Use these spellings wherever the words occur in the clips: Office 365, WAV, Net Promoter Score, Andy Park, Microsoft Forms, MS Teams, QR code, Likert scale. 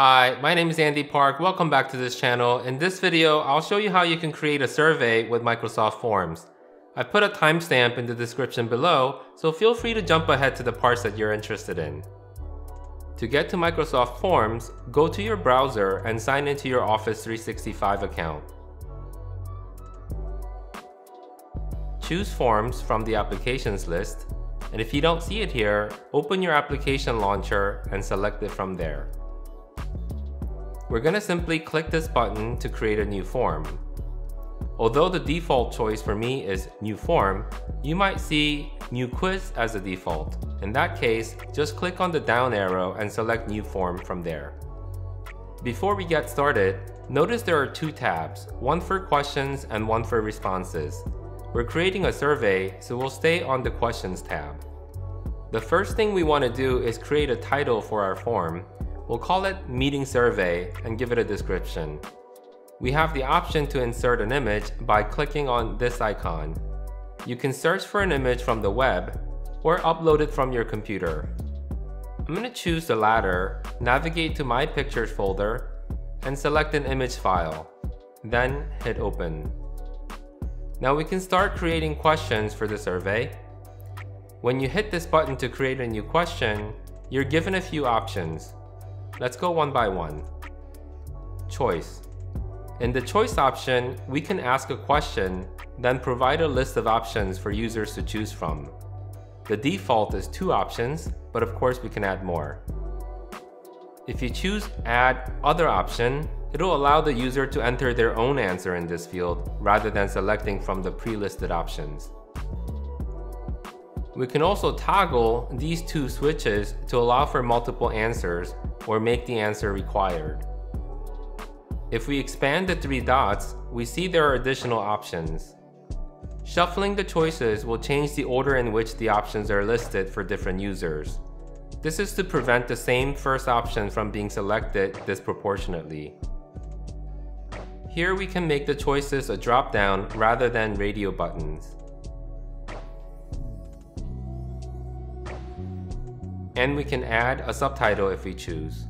Hi, my name is Andy Park. Welcome back to this channel. In this video, I'll show you how you can create a survey with Microsoft Forms. I put a timestamp in the description below, so feel free to jump ahead to the parts that you're interested in. To get to Microsoft Forms, go to your browser and sign into your Office 365 account. Choose Forms from the applications list, and if you don't see it here, open your application launcher and select it from there. We're going to simply click this button to create a new form. Although the default choice for me is New Form, you might see New Quiz as the default. In that case, just click on the down arrow and select New Form from there. Before we get started, notice there are two tabs, one for questions and one for responses. We're creating a survey, so we'll stay on the questions tab. The first thing we want to do is create a title for our form. We'll call it Meeting Survey and give it a description. We have the option to insert an image by clicking on this icon. You can search for an image from the web or upload it from your computer. I'm going to choose the latter, navigate to My Pictures folder, and select an image file. Then hit Open. Now we can start creating questions for the survey. When you hit this button to create a new question, you're given a few options. Let's go one by one. Choice. In the choice option, we can ask a question, then provide a list of options for users to choose from. The default is two options, but of course we can add more. If you choose Add Other Option, it'll allow the user to enter their own answer in this field rather than selecting from the pre-listed options. We can also toggle these two switches to allow for multiple answers or make the answer required. If we expand the three dots, we see there are additional options. Shuffling the choices will change the order in which the options are listed for different users. This is to prevent the same first option from being selected disproportionately. Here we can make the choices a drop-down rather than radio buttons. And we can add a subtitle if we choose.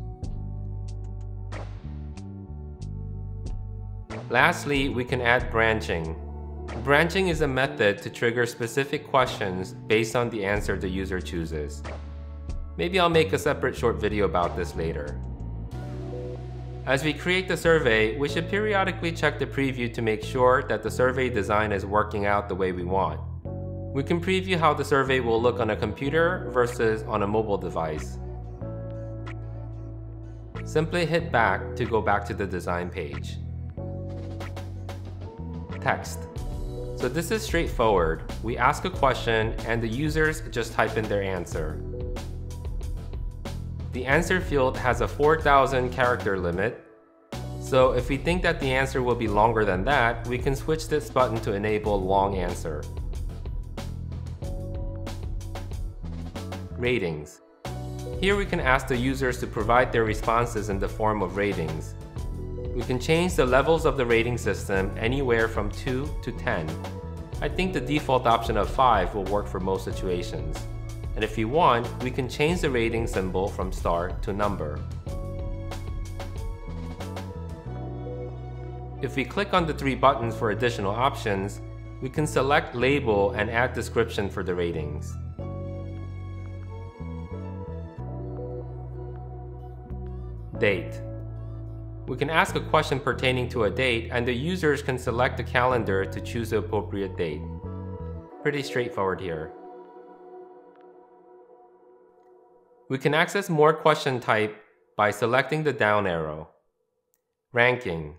Lastly, we can add branching. Branching is a method to trigger specific questions based on the answer the user chooses. Maybe I'll make a separate short video about this later. As we create the survey, we should periodically check the preview to make sure that the survey design is working out the way we want. We can preview how the survey will look on a computer versus on a mobile device. Simply hit back to go back to the design page. Text. So this is straightforward. We ask a question and the users just type in their answer. The answer field has a 4,000 character limit. So if we think that the answer will be longer than that, we can switch this button to enable long answer. Ratings. Here we can ask the users to provide their responses in the form of ratings. We can change the levels of the rating system anywhere from 2 to 10. I think the default option of 5 will work for most situations. And if you want, we can change the rating symbol from star to number. If we click on the three buttons for additional options, we can select Label and add description for the ratings. Date. We can ask a question pertaining to a date, and the users can select the calendar to choose the appropriate date. Pretty straightforward here. We can access more question type by selecting the down arrow. Ranking.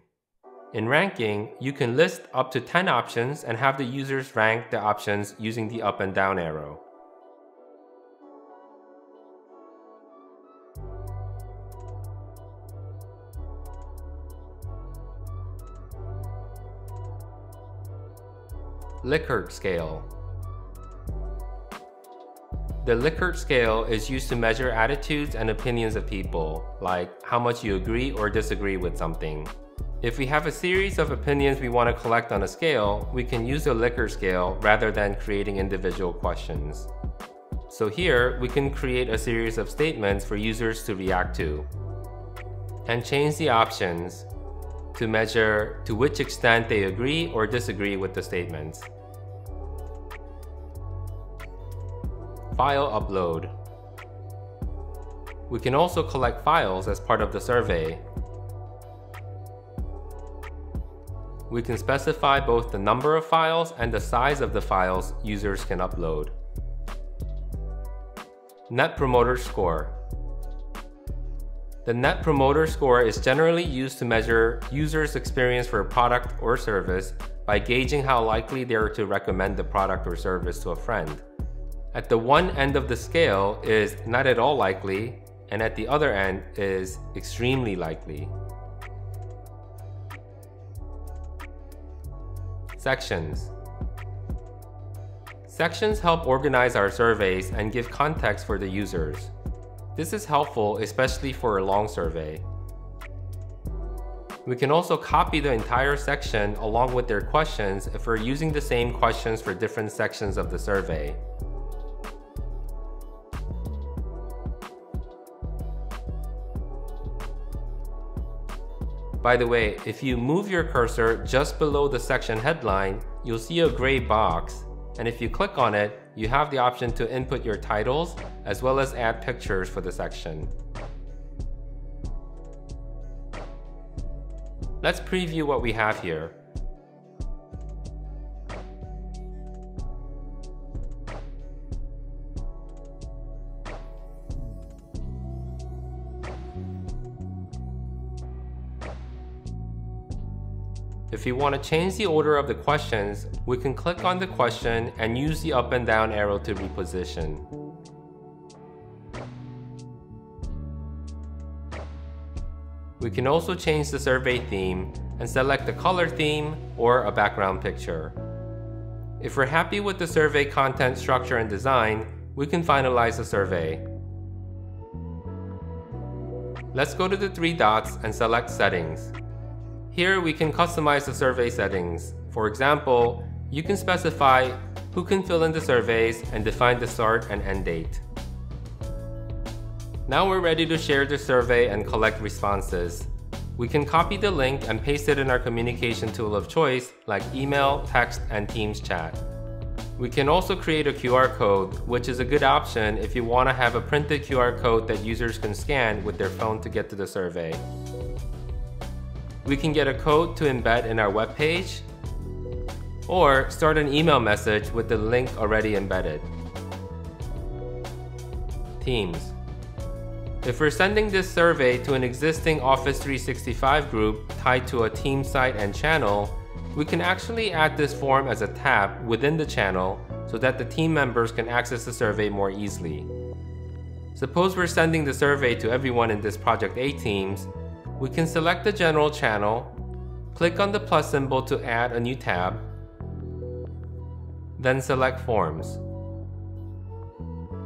In ranking, you can list up to 10 options and have the users rank the options using the up and down arrow. Likert scale. The Likert scale is used to measure attitudes and opinions of people, like how much you agree or disagree with something. If we have a series of opinions we want to collect on a scale, we can use the Likert scale rather than creating individual questions. So here, we can create a series of statements for users to react to. and change the options to measure to which extent they agree or disagree with the statements. File upload. We can also collect files as part of the survey. We can specify both the number of files and the size of the files users can upload. Net Promoter Score. The Net Promoter Score is generally used to measure users' experience for a product or service by gauging how likely they are to recommend the product or service to a friend. At the one end of the scale is not at all likely, and at the other end is extremely likely. Sections. Sections help organize our surveys and give context for the users. This is helpful, especially for a long survey. We can also copy the entire section along with their questions if we're using the same questions for different sections of the survey. By the way, if you move your cursor just below the section headline, you'll see a gray box, and if you click on it, you have the option to input your titles as well as add pictures for the section. Let's preview what we have here. If you want to change the order of the questions, we can click on the question and use the up and down arrow to reposition. We can also change the survey theme and select a color theme or a background picture. If we're happy with the survey content structure and design, we can finalize the survey. Let's go to the three dots and select Settings. Here we can customize the survey settings. For example, you can specify who can fill in the surveys and define the start and end date. Now we're ready to share the survey and collect responses. We can copy the link and paste it in our communication tool of choice like email, text, and Teams chat. We can also create a QR code, which is a good option if you want to have a printed QR code that users can scan with their phone to get to the survey. We can get a code to embed in our web page or start an email message with the link already embedded. Teams. If we're sending this survey to an existing Office 365 group tied to a team site and channel, we can actually add this form as a tab within the channel so that the team members can access the survey more easily. Suppose we're sending the survey to everyone in this Project A teams. We can select the general channel, click on the plus symbol to add a new tab, then select Forms.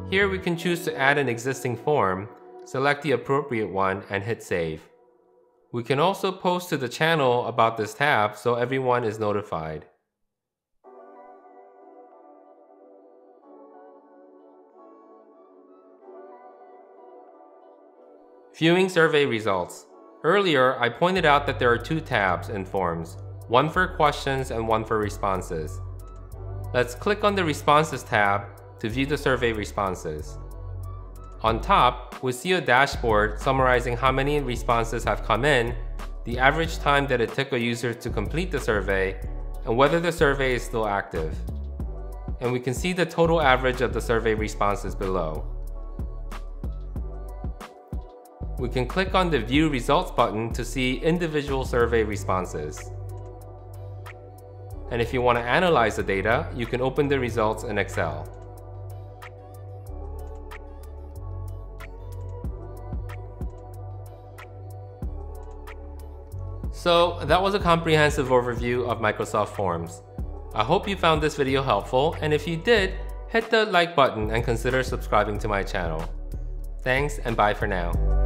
Here we can choose to add an existing form, select the appropriate one, and hit Save. We can also post to the channel about this tab so everyone is notified. Viewing survey results. Earlier, I pointed out that there are two tabs in Forms, one for questions and one for responses. Let's click on the Responses tab to view the survey responses. On top, we see a dashboard summarizing how many responses have come in, the average time that it took a user to complete the survey, and whether the survey is still active. And we can see the total average of the survey responses below. We can click on the View Results button to see individual survey responses. And if you want to analyze the data, you can open the results in Excel. So that was a comprehensive overview of Microsoft Forms. I hope you found this video helpful, and if you did, hit the like button and consider subscribing to my channel. Thanks, and bye for now.